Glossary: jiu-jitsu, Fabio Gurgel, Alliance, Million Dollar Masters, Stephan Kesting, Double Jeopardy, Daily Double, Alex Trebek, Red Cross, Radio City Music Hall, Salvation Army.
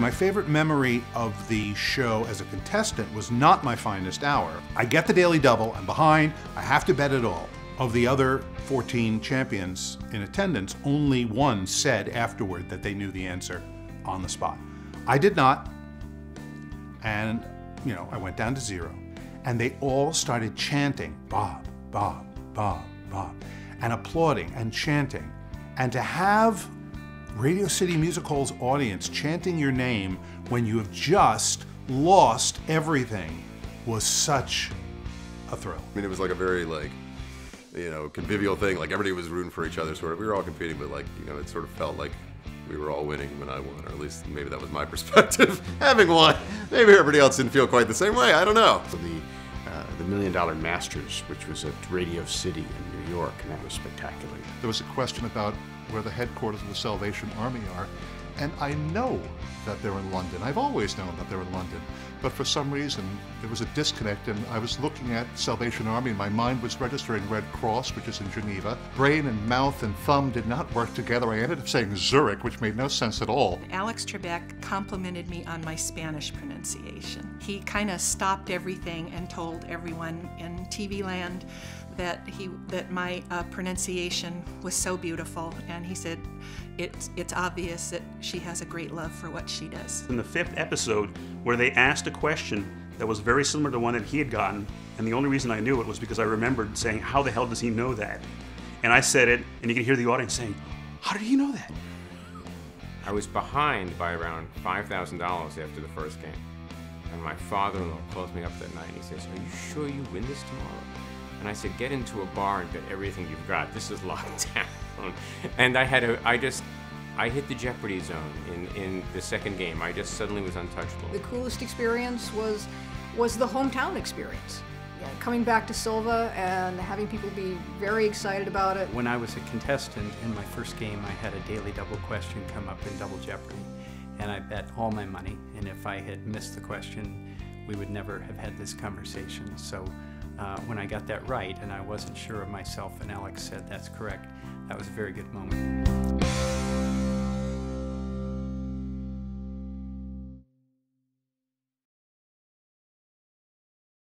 My favorite memory of the show as a contestant was not my finest hour. I get the daily double, I'm behind, I have to bet it all. Of the other 14 champions in attendance, only one said afterward that they knew the answer on the spot. I did not, and you know, I went down to zero. And they all started chanting, Bob, Bob, Bob, Bob, and applauding and chanting. And to have Radio City Music Hall's audience chanting your name when you have just lost everything was such a thrill. I mean, it was like a very, like, you know, convivial thing. Like, everybody was rooting for each other, sort of. We were all competing, but, like, you know, it sort of felt like we were all winning when I won, or at least maybe that was my perspective. Having won, maybe everybody else didn't feel quite the same way. I don't know. So the Million Dollar Masters, which was at Radio City in New York, and that was spectacular. There was a question about where the headquarters of the Salvation Army are, and I know that they're in London. I've always known that they're in London, but for some reason there was a disconnect, and I was looking at Salvation Army and my mind was registering Red Cross, which is in Geneva. Brain and mouth and thumb did not work together. I ended up saying Zurich, which made no sense at all. Alex Trebek complimented me on my Spanish pronunciation. He kind of stopped everything and told everyone in TV land that my pronunciation was so beautiful, and he said, it's obvious that she has a great love for what she does. In the 5th episode, where they asked a question that was very similar to one that he had gotten, and the only reason I knew it was because I remembered saying, how the hell does he know that? And I said it, and you could hear the audience saying, how did he know that? I was behind by around $5,000 after the first game, and my father-in-law calls me up that night and he says, are you sure you win this tomorrow? And I said, get into a bar and get everything you've got. This is locked down. And I had I hit the Jeopardy zone in the 2nd game. I just suddenly was untouchable. The coolest experience was the hometown experience. Yeah, coming back to Silva and having people be very excited about it. When I was a contestant in my 1st game, I had a daily double question come up in Double Jeopardy. And I bet all my money. And if I had missed the question, we would never have had this conversation. So. When I got that right, and I wasn't sure of myself, and Alex said, that's correct, that was a very good moment.